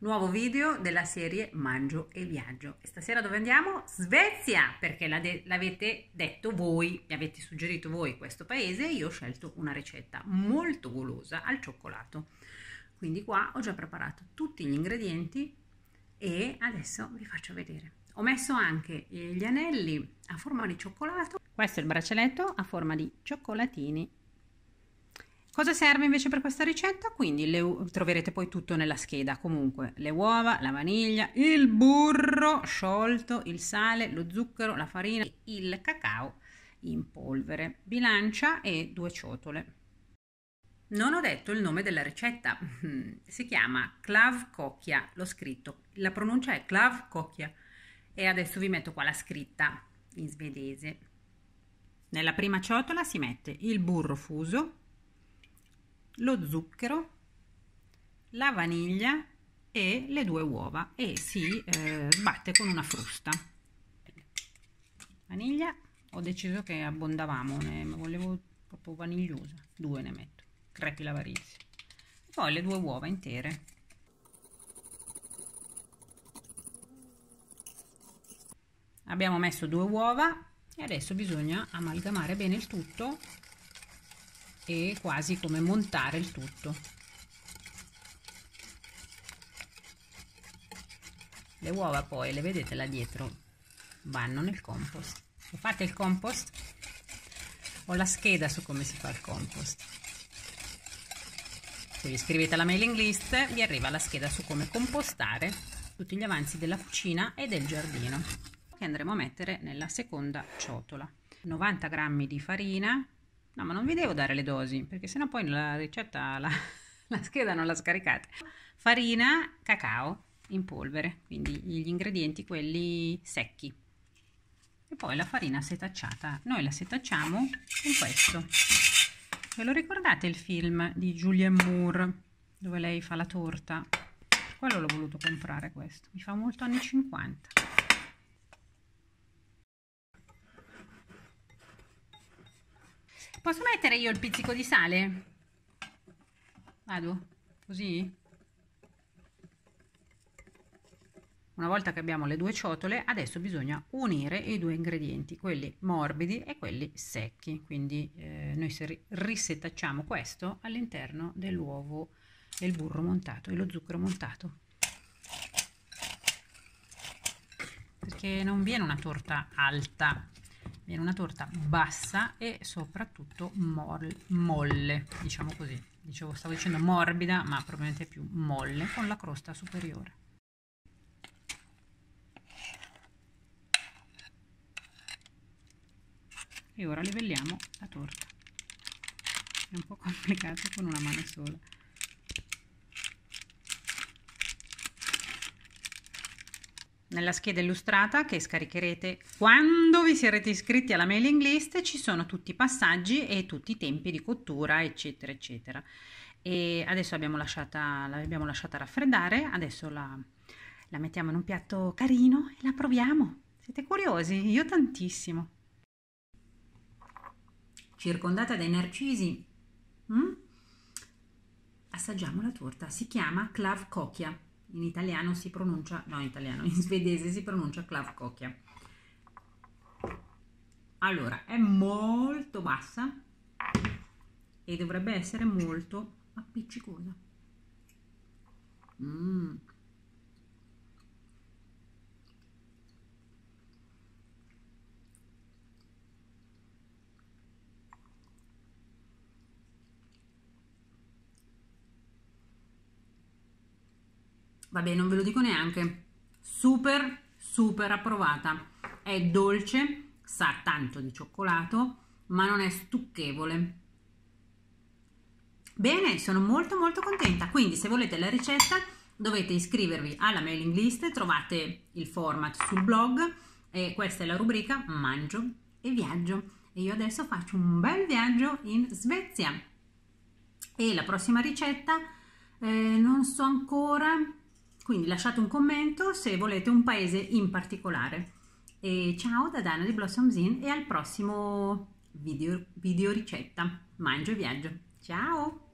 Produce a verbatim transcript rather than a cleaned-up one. Nuovo video della serie Mangio e Viaggio. E stasera dove andiamo? Svezia, perché l'avete detto voi, mi avete suggerito voi questo paese e io ho scelto una ricetta molto golosa al cioccolato. Quindi qua ho già preparato tutti gli ingredienti e adesso vi faccio vedere. Ho messo anche gli anelli a forma di cioccolato. Questo è il braccialetto a forma di cioccolatini. Cosa serve invece per questa ricetta? Quindi le, troverete poi tutto nella scheda. Comunque le uova, la vaniglia, il burro sciolto, il sale, lo zucchero, la farina e il cacao in polvere, bilancia e due ciotole. Non ho detto il nome della ricetta, si chiama Kladdkaka, l'ho scritto, la pronuncia è Kladdkaka e adesso vi metto qua la scritta in svedese. Nella prima ciotola si mette il burro fuso, lo zucchero, la vaniglia e le due uova e si eh, sbatte con una frusta. Vaniglia, ho deciso che abbondavamo, ne volevo proprio vanigliosa, due ne metto, crepi l'avarizia. Poi le due uova intere. Abbiamo messo due uova e adesso bisogna amalgamare bene il tutto e quasi come montare il tutto. Le uova poi le vedete là dietro, vanno nel compost. Se fate il compost, ho la scheda su come si fa il compost. Se vi iscrivete alla mailing list vi arriva la scheda su come compostare tutti gli avanzi della cucina e del giardino, che andremo a mettere nella seconda ciotola. novanta grammi di farina. No, ma non vi devo dare le dosi, perché sennò poi la ricetta, la, la scheda non la scaricate. Farina, cacao in polvere, quindi gli ingredienti quelli secchi. E poi la farina setacciata. Noi la setacciamo con questo. Ve lo ricordate il film di Julian Moore, dove lei fa la torta? Per quello l'ho voluto comprare questo. Mi fa molto anni cinquanta. Posso mettere io il pizzico di sale? Vado? Così? Una volta che abbiamo le due ciotole, adesso bisogna unire i due ingredienti, quelli morbidi e quelli secchi. Quindi eh, noi risetacciamo questo all'interno dell'uovo, del burro montato e lo zucchero montato. Perché non viene una torta alta. Viene una torta bassa e soprattutto molle, diciamo così. Dicevo, stavo dicendo morbida, ma probabilmente più molle, con la crosta superiore. E ora livelliamo la torta. È un po' complicato con una mano sola. Nella scheda illustrata che scaricherete quando vi sarete iscritti alla mailing list ci sono tutti i passaggi e tutti i tempi di cottura eccetera eccetera. E adesso abbiamo lasciata, l'abbiamo lasciata raffreddare, adesso la, la mettiamo in un piatto carino e la proviamo. Siete curiosi? Io tantissimo. Circondata dai narcisi, mm? Assaggiamo la torta, si chiama Kladdkaka. In italiano si pronuncia, no in italiano, in svedese si pronuncia Kladdkaka. Allora, è molto bassa e dovrebbe essere molto appiccicosa. Mm. Vabbè, non ve lo dico neanche, super super approvata, è dolce, sa tanto di cioccolato, ma non è stucchevole. Bene, sono molto molto contenta, quindi se volete la ricetta dovete iscrivervi alla mailing list, trovate il format sul blog e questa è la rubrica Mangio e Viaggio e io adesso faccio un bel viaggio in Svezia e la prossima ricetta eh, non so ancora. Quindi lasciate un commento se volete un paese in particolare. E ciao da Dana di Blossomzine e al prossimo video, video ricetta. Mangio e viaggio. Ciao!